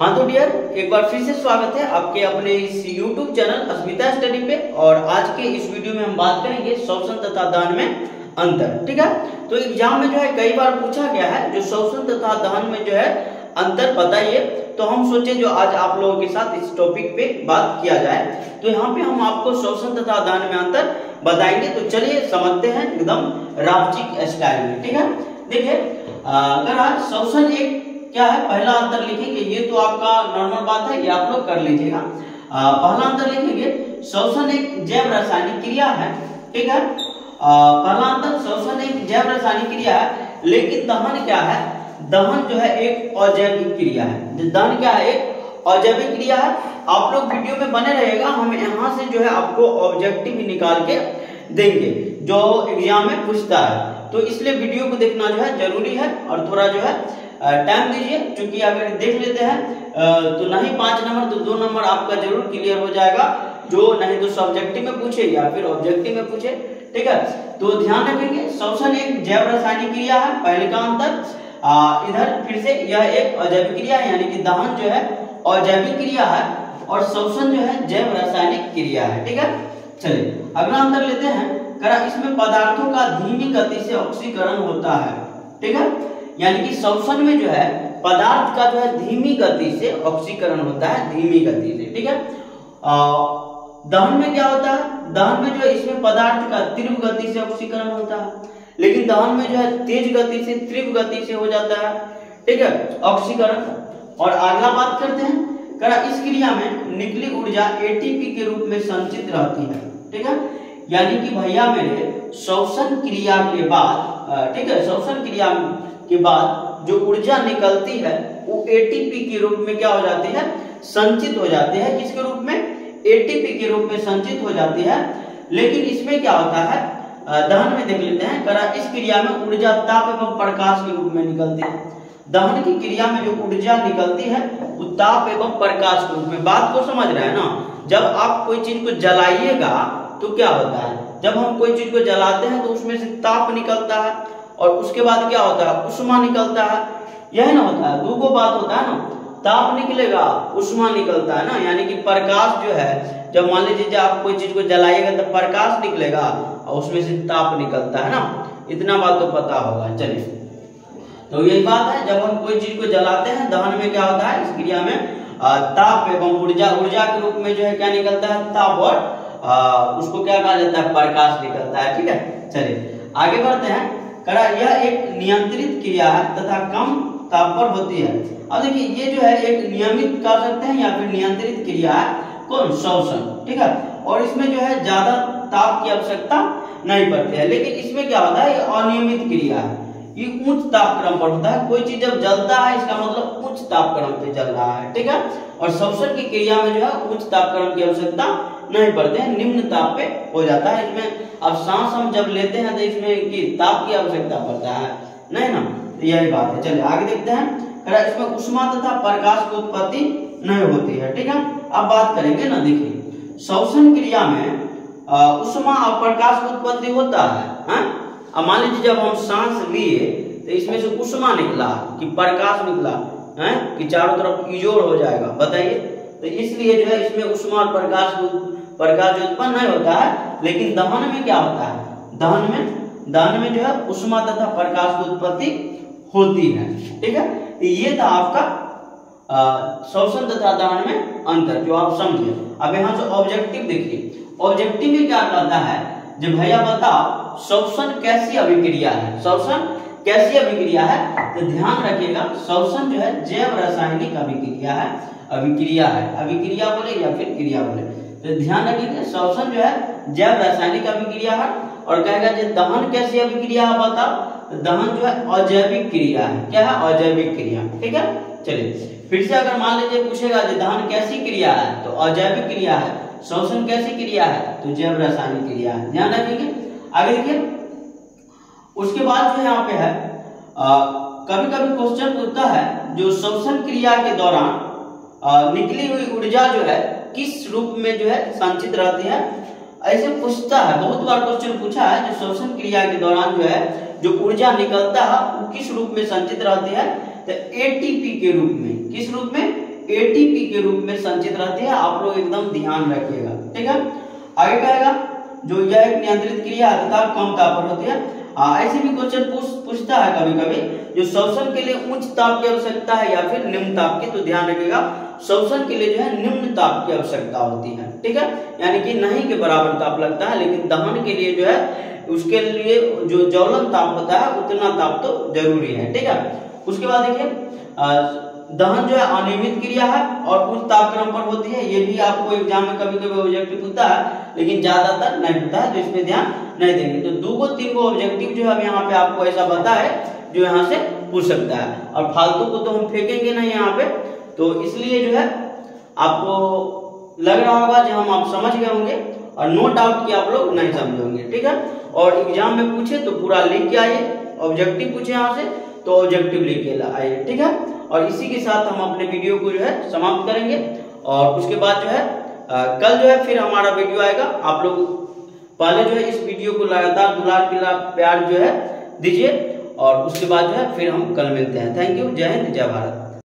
हाँ तो डियर, एक बार फिर से स्वागत है आपके अपने इस YouTube चैनल अस्मिता स्टडी पे। और आज के इस वीडियो में हम बात करेंगे शोषण तथा दान में अंतर। ठीक है, तो एग्जाम में जो है कई बार पूछा गया है जो शोषण तथा दान में जो है अंतर बताइए। तो हम सोचे जो आज आप लोगों के साथ इस टॉपिक पे बात किया जाए। तो यहाँ पे हम आपको शोषण तथा दान में अंतर बताएंगे। तो चलिए समझते हैं एकदम रावचिक स्टाइल में। ठीक है, देखिए अगर आज शोषण एक क्या है, पहला अंतर लिखेंगे। ये तो आपका नॉर्मल बात है, ये आप लोग कर लीजिएगा। पहला अंतर लिखेंगे, शोषण एक जैव रासायनिक क्रिया है। ठीक है, पहला अंतर, शोषण एक जैव रासायनिक क्रिया है, लेकिन दहन क्या है, दहन जो है एक अजैविक क्रिया है। दहन क्या है, एक अजैविक क्रिया है। आप लोग वीडियो में बने रहेगा, हम यहाँ से जो है आपको ऑब्जेक्टिव निकाल के देंगे जो एग्जाम में पूछता है। तो इसलिए वीडियो को देखना जो है जरूरी है और थोड़ा जो है टाइम दीजिए, क्योंकि अगर देख लेते हैं तो नहीं 5 नंबर तो 2 नंबर आपका जरूर क्लियर हो जाएगा। जो नहीं तो सब्जेक्टिव में पूछे या फिर ऑब्जेक्टिव में पूछे। ठीक है, तो ध्यान रखेंगे, शोषण एक जैव रासायनिक क्रिया है, पहले का अंतर। इधर फिर से यह एक अजैविक क्रिया है, यानी कि दहन जो है अजैविक क्रिया है और शोषण जो है जैव रासायनिक क्रिया है। ठीक है, चलिए अगला अंतर लेते हैं। इसमें पदार्थों का धीमी गति से ऑक्सीकरण होता है। ठीक है, यानी कि शोषण में जो है पदार्थ का जो है धीमी गति से ऑक्सीकरण होता है, धीमी गति से। ठीक है, दहन में क्या होता है, दहन में जो इसमें पदार्थ का तीव्र गति से ऑक्सीकरण होता है, लेकिन दहन में जो है तेज गति से तीव्र गति से हो जाता है। ठीक है, ऑक्सीकरण। और अगला बात करते हैं, इस क्रिया में निकली ऊर्जा एटीपी के रूप में संचित रहती है। ठीक है, यानी कि भैया मेरे शोषण क्रिया के बाद, ठीक है, शोषण क्रिया के बाद जो ऊर्जा निकलती है वो एटीपी के रूप में क्या हो जाती है, संचित हो जाती है। किसके रूप में, एटीपी के रूप में संचित हो जाती है। लेकिन इसमें क्या होता है, दहन में देख लेते हैं, इस क्रिया में ऊर्जा ताप एवं प्रकाश के रूप में निकलती है। दहन की क्रिया में जो ऊर्जा निकलती है वो ताप एवं प्रकाश के रूप में। बात को समझ रहे हैं ना, जब आप कोई चीज को जलाइएगा तो क्या होता है, जब हम कोई चीज को जलाते हैं तो उसमें से ताप निकलता है और उसके बाद क्या होता है, उष्मा निकलता है। यही ना होता है, दो बात होता है ना, ताप निकलेगा, उष्मा निकलता है ना। यानी कि प्रकाश जो है, जब मान लीजिए आप कोई चीज को जलाइएगा तो प्रकाश निकलेगा और उसमें से ताप निकलता है ना। इतना बात तो पता होगा। चलिए, तो यही बात है, जब हम कोई चीज को जलाते हैं दहन में क्या होता है, इस क्रिया में ताप एवं ऊर्जा के रूप में जो है क्या निकलता है, ताप और उसको क्या कहा जाता है, प्रकाश निकलता है। ठीक है, चलिए आगे बढ़ते हैं। यह एक नियंत्रित क्रिया है तथा कम ताप पर होती है। अब देखिए, ये जो है एक नियमित कर सकते हैं या फिर नियंत्रित क्रिया है, कौन, शोषण। ठीक है, और इसमें जो है ज्यादा ताप की आवश्यकता नहीं पड़ती है। लेकिन इसमें क्या होता है, ये अनियमित क्रिया है, ये उच्च तापक्रम पर होता है। कोई चीज जब जलता है इसका मतलब उच्च तापक्रम पे जल रहा है। ठीक है, और शोषण की क्रिया में जो है उच्च तापक्रम की आवश्यकता नहीं पड़ते हैं, निम्न ताप पे हो जाता है। इसमें अब सांस हम जब लेते हैं तो इसमें की ताप की आवश्यकता पड़ता है, नहीं ना, यही बात है। चलिए आगे देखते हैं, इसमें उष्मा तथा प्रकाश की उत्पत्ति नहीं होती है। ठीक है, अब बात करेंगे ना, देखिए शोषण क्रिया में उष्मा और प्रकाश की उत्पत्ति होता है। अब मान लीजिए जब हम सांस लिए तो इसमें से उष्मा निकला कि प्रकाश निकला है कि चारों तरफ इजोर हो जाएगा, बताइए। तो इसलिए जो है इसमें उष्मा और प्रकाश जो उत्पन्न नहीं होता है। लेकिन दहन में क्या होता है, दहन में जो है उष्मा तथा प्रकाश की उत्पत्ति होती है। ठीक है, ये था आपका शोषण तथा दहन में अंतर जो आप समझे। अब यहाँ से ऑब्जेक्टिव देखिए, ऑब्जेक्टिव में क्या कहता है, जब भैया बताओ शोषण कैसी अभिक्रिया है, शोषण कैसी अभिक्रिया है। तो ध्यान रखिएगा, शोषण जो है जैव रासायनिक अभिक्रिया है, अभिक्रिया बोले या फिर क्रिया बोले, तो ध्यान रखिएगा शोषण जो है जैव रासायनिक अभिक्रिया है। और कहेगा जो दहन कैसी अभिक्रिया है बताओ, दहन जो है अजैविक क्रिया है, क्या है, अजैविक क्रिया। ठीक है, चलिए फिर से अगर मान लीजिए पूछेगा जो दहन कैसी क्रिया है तो अजैविक क्रिया है, शोषण कैसी क्रिया है तो जैव रासायनिक क्रिया है, ध्यान रखिएगा। आगे देखिए, उसके बाद जो यहाँ पे है, कभी कभी क्वेश्चन पूछता है जो शोषण क्रिया के दौरान निकली हुई ऊर्जा जो है किस रूप में जो है संचित रहती है, ऐसे पूछता है। बहुत बार क्वेश्चन पूछा है जो शोषण क्रिया के दौरान जो है जो ऊर्जा निकलता है वो किस रूप में संचित रहती है, तो एटीपी के रूप में। किस रूप में, एटीपी के रूप में संचित रहती है। आप लोग एकदम ध्यान रखिएगा, ठीक है। आगे कहेगा जो यह एक नियंत्रित क्रिया तथा कम ताप पर होती है। ऐसे भी क्वेश्चन पूछता है कभी कभी, जो श्वसन के लिए उच्च ताप की आवश्यकता है या फिर निम्न ताप की, तो ध्यान रखिएगा श्वसन के लिए जो है निम्न ताप की आवश्यकता होती है, ठीक है। यानी कि नहीं के बराबर ताप लगता है, लेकिन दहन के लिए जो है उसके लिए जो ज्वलन ताप होता है उतना ताप तो जरूरी है, ठीक है। उसके बाद देखिए दहन जो है अनियमित क्रिया है और उच्च तापक्रम पर होती है। ये भी आपको एग्जाम में कभी कभी ऑब्जेक्टिव होता है, लेकिन ज्यादातर नहीं होता है, तो इसमें ध्यान नहीं देंगे। तो दो तीन ऑब्जेक्टिव जो है यहाँ पे आपको ऐसा पता है जो यहाँ से पूछ सकता है, और फालतू को तो हम फेंकेंगे नहीं यहाँ पे, तो इसलिए जो है आपको लग रहा होगा जो हम आप समझ गए होंगे, और नो डाउट कि आप लोग नहीं समझोगे, ठीक है। और एग्जाम में पूछे तो पूरा लिख के आइए, ऑब्जेक्टिव पूछे यहाँ से तो ऑब्जेक्टिव लिख के आइए, ठीक है। और इसी के साथ हम अपने वीडियो को जो है समाप्त करेंगे, और उसके बाद जो है कल जो है फिर हमारा वीडियो आएगा। आप लोग पहले जो है इस वीडियो को लगातार दुलार किला प्यार जो है दीजिए, और उसके बाद जो है फिर हम कल मिलते हैं। थैंक यू, जय हिंद, जय भारत।